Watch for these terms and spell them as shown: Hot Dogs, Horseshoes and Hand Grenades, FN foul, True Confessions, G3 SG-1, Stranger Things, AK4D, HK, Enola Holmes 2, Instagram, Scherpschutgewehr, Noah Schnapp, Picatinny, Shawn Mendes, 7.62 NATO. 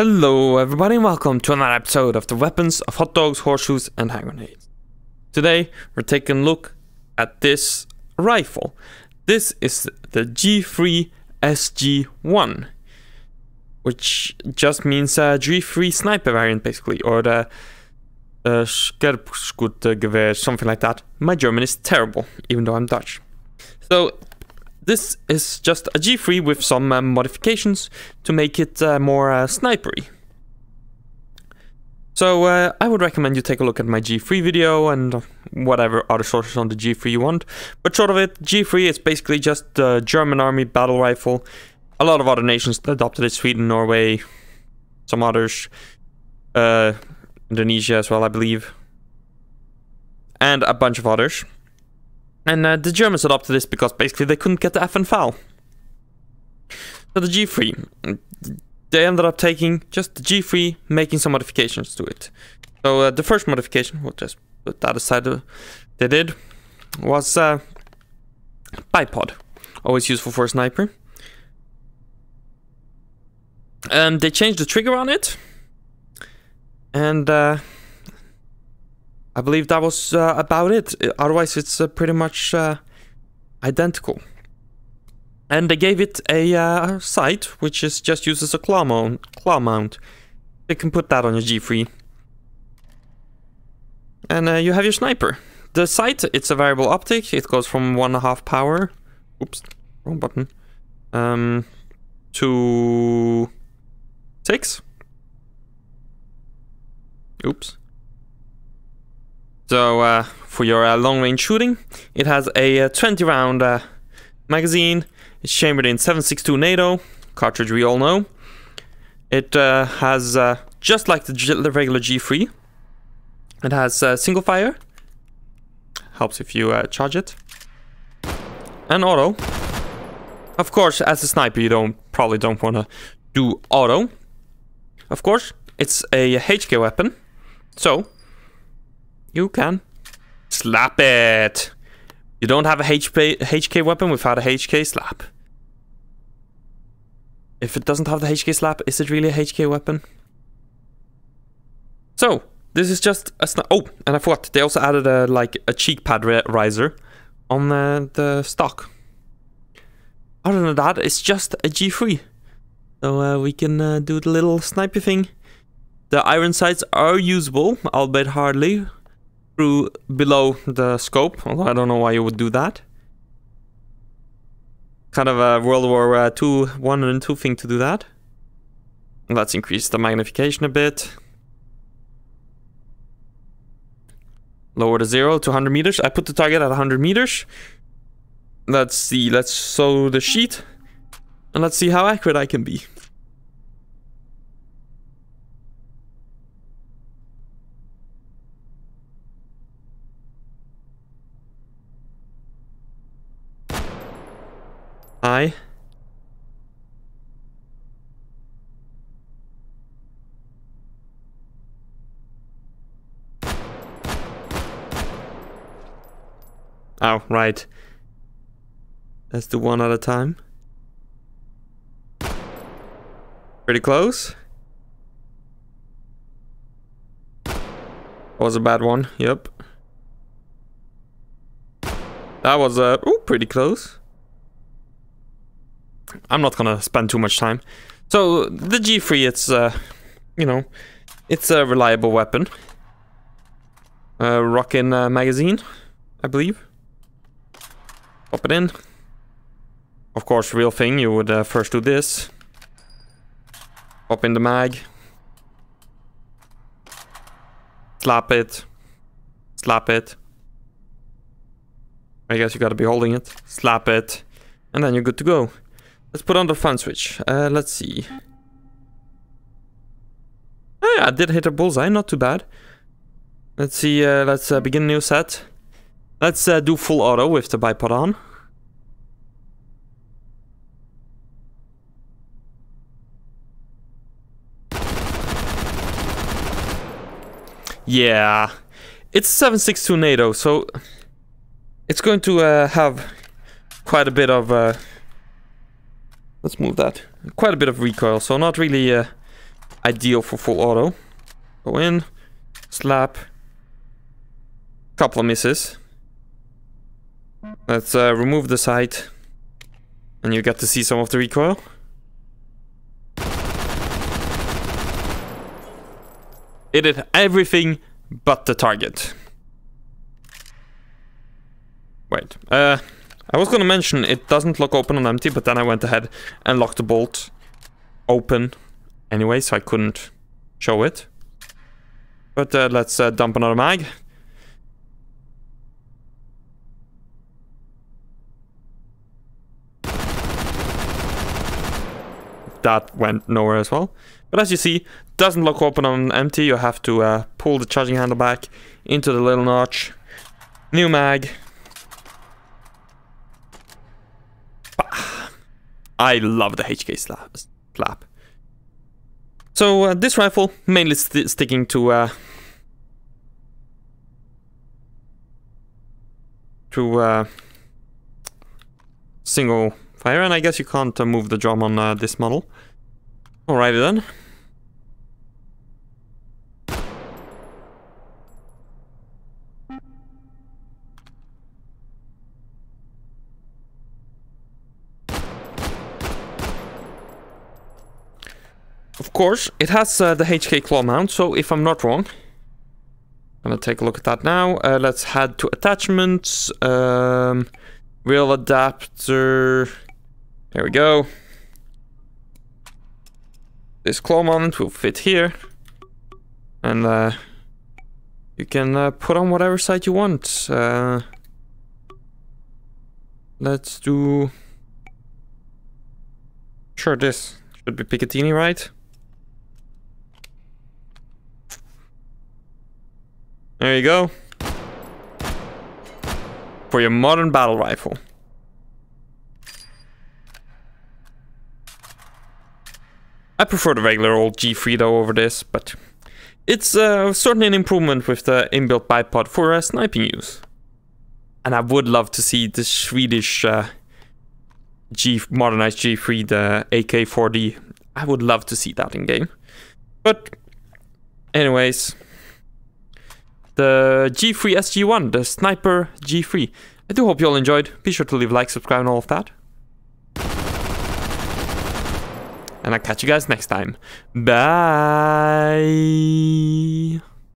Hello everybody and welcome to another episode of the weapons of hot dogs, horseshoes and hand grenades. Today we're taking a look at this rifle. This is the G3 SG-1, which just means G3 sniper variant basically, or the Scherpschutgewehr, something like that. My German is terrible, even though I'm Dutch. So this is just a G3 with some modifications to make it more snipery. So I would recommend you take a look at my G3 video and whatever other sources on the G3 you want. But short of it, G3 is basically just the German army battle rifle. A lot of other nations adopted it, Sweden, Norway, some others, Indonesia as well I believe, and a bunch of others. And the Germans adopted this because basically they couldn't get the FN foul. So the G3, they ended up taking just the G3, making some modifications to it. So the first modification, we'll just put that aside, they did, was bipod. Always useful for a sniper. They changed the trigger on it. And I believe that was about it. Otherwise it's pretty much identical. And they gave it a sight, which is just used as a claw mount. You can put that on your G3. And you have your sniper. The sight, it's a variable optic. It goes from 1.5 power. Oops, wrong button. To 6. Oops. So for your long-range shooting, it has a 20-round magazine. It's chambered in 7.62 NATO cartridge. We all know it has just like the regular G3. It has single fire. Helps if you charge it. And auto. Of course, as a sniper, you probably don't want to do auto. Of course, it's a HK weapon, so you can slap it. You don't have a HK weapon without a HK slap. If it doesn't have the HK slap, is it really a HK weapon? So this is just a oh, and I forgot, they also added a cheek pad riser on the stock. Other than that, it's just a G3. So we can do the little sniper thing. The iron sights are usable, albeit hardly, through below the scope, although I don't know why you would do that. Kind of a World War I and II thing to do that. Let's increase the magnification a bit. Lower the 0 to 100 meters. I put the target at 100 meters. Let's see, let's sew the sheet. And let's see how accurate I can be. I oh, right. Let's do one at a time. Pretty close. That was a bad one, yep. That was ooh, pretty close. I'm not gonna spend too much time. So the G3, it's you know, it's a reliable weapon. Rockin' magazine, I believe. Pop it in. Of course, real thing. You would first do this. Pop in the mag. Slap it. Slap it. I guess you gotta be holding it. Slap it, and then you're good to go. Let's put on the fun switch. Let's see. Oh yeah, I did hit a bullseye, not too bad. Let's see, let's begin a new set. Let's do full auto with the bipod on. Yeah, it's 7.62 NATO, so it's going to have quite a bit of let's move that. Quite a bit of recoil, so not really ideal for full auto. Go in, slap, couple of misses. Let's remove the sight, and you get to see some of the recoil. It did everything but the target. Wait, I was gonna mention it doesn't lock open on empty, but then I went ahead and locked the bolt open anyway, so I couldn't show it. But let's dump another mag. That went nowhere as well. But as you see, doesn't lock open on empty. You have to pull the charging handle back into the little notch. New mag. Bah. I love the HK slap. So this rifle mainly sticking to single fire, and I guess you can't move the drum on this model. Alrighty then. Of course, it has the HK claw mount, so if I'm not wrong, I'm gonna take a look at that now. Let's head to attachments, reel adapter. There we go. This claw mount will fit here, and you can put on whatever side you want. Let's do. Sure, this should be Picatinny, right? There you go. For your modern battle rifle. I prefer the regular old G3 though over this, but it's certainly an improvement with the inbuilt bipod for sniping use. And I would love to see the Swedish modernized G3, the AK4D. I would love to see that in game. But anyways, the G3 SG-1, the Sniper G3. I do hope you all enjoyed. Be sure to leave a like, subscribe and all of that. And I'll catch you guys next time. Bye!